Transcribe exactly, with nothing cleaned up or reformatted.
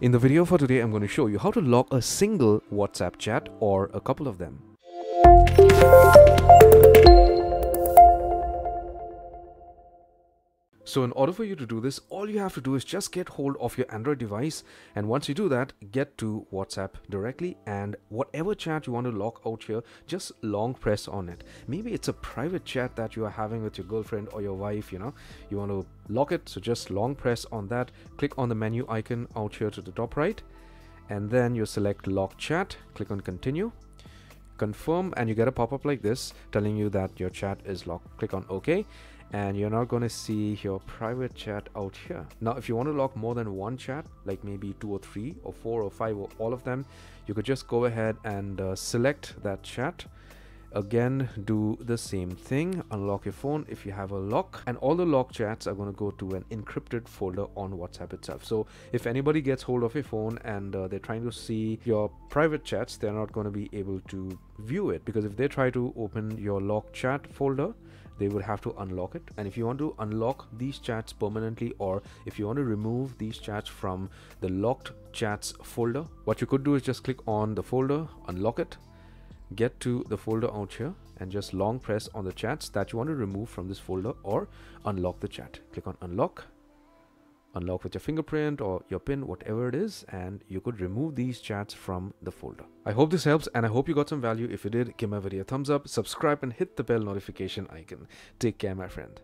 In the video for today, I'm going to show you how to lock a single WhatsApp chat or a couple of them. So in order for you to do this, all you have to do is just get hold of your Android device, and once you do that, get to WhatsApp directly, and whatever chat you want to lock out here, just long press on it. Maybe it's a private chat that you are having with your girlfriend or your wife, you know, you want to lock it, so just long press on that, click on the menu icon out here to the top right, and then you select lock chat, click on continue, confirm, and you get a pop-up like this telling you that your chat is locked. Click on OK, and you're not going to see your private chat out here. Now if you want to lock more than one chat, like maybe two or three or four or five or all of them, you could just go ahead and uh, select that chat. Again, do the same thing, unlock your phone if you have a lock, and all the lock chats are going to go to an encrypted folder on WhatsApp itself. So if anybody gets hold of your phone and uh, they're trying to see your private chats, they're not going to be able to view it, because if they try to open your lock chat folder, they would have to unlock it. And if you want to unlock these chats permanently, or if you want to remove these chats from the locked chats folder, what you could do is just click on the folder, unlock it, get to the folder out here, and just long press on the chats that you want to remove from this folder or unlock the chat. Click on unlock, unlock with your fingerprint or your pin, whatever it is, and you could remove these chats from the folder. I hope this helps, and I hope you got some value. If you did, give my video a thumbs up, subscribe, and hit the bell notification icon. Take care, my friend.